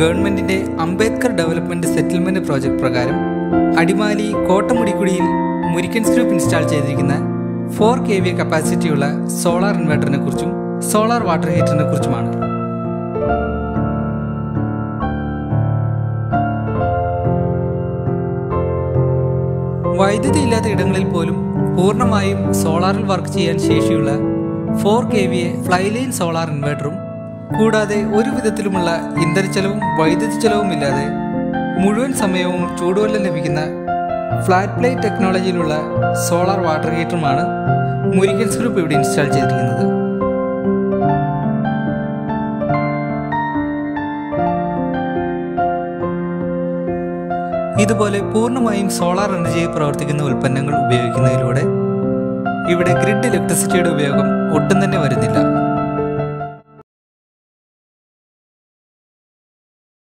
ഗവൺമെന്റിന്റെ Ambedkar development settlement project പ്രകാരം അടിമാലി കോട്ടമുടിക്കുടിയിൽ മുരിക്കൻസ് ഗ്രൂപ്പ് ഇൻസ്റ്റാൾ ചെയ്തിരിക്കുന്ന 4 kVA കപ്പാസിറ്റിയുള്ള സോളാർ ഇൻവെർട്ടറിനെ കുറിച്ചും സോളാർ വാട്ടർ ഹീറ്ററിനെ കുറിച്ചുമാണ്. വൈദ്യുതി ഇല്ലാത്ത ഇടങ്ങളിൽ പോലും പൂർണ്ണമായും സോളാറിൽ വർക്ക് ചെയ്യാൻ ശേഷിയുള്ള 4 kVA ഫ്ലൈലൈൻ സോളാർ ഇൻവെർട്ടറും കൂടാതെ ഒരു വിധത്തിലുമുള്ള ഇന്ധനച്ചെലവും വൈദ്യുതി ചെലവും ഇല്ലാതെ മുഴുവൻ സമയവും ചൂടുവെള്ളം ലഭിക്കുന്ന ഫ്ലാറ്റ് പ്ലേറ്റ് ടെക്നോളജിയിലുള്ള സോളാർ വാട്ടർ ഹീറ്ററുമാണ് മുരിക്കൻസ് ഗ്രൂപ്പ് ഇവിടെ ഇൻസ്റ്റാൾ ചെയ്തിരിക്കുന്നത്. ഇതുപോലെ പൂർണ്ണമായും സോളാർ എനർജിയിൽ പ്രവർത്തിക്കുന്ന ഉൽപ്പന്നങ്ങൾ ഉപയോഗിക്കുന്നതിലൂടെ ഇവിടെ ഗ്രിഡ് ഇലക്ട്രിസിറ്റിയുടെ ഉപയോഗം ഒട്ടും തന്നെ വരുന്നില്ല.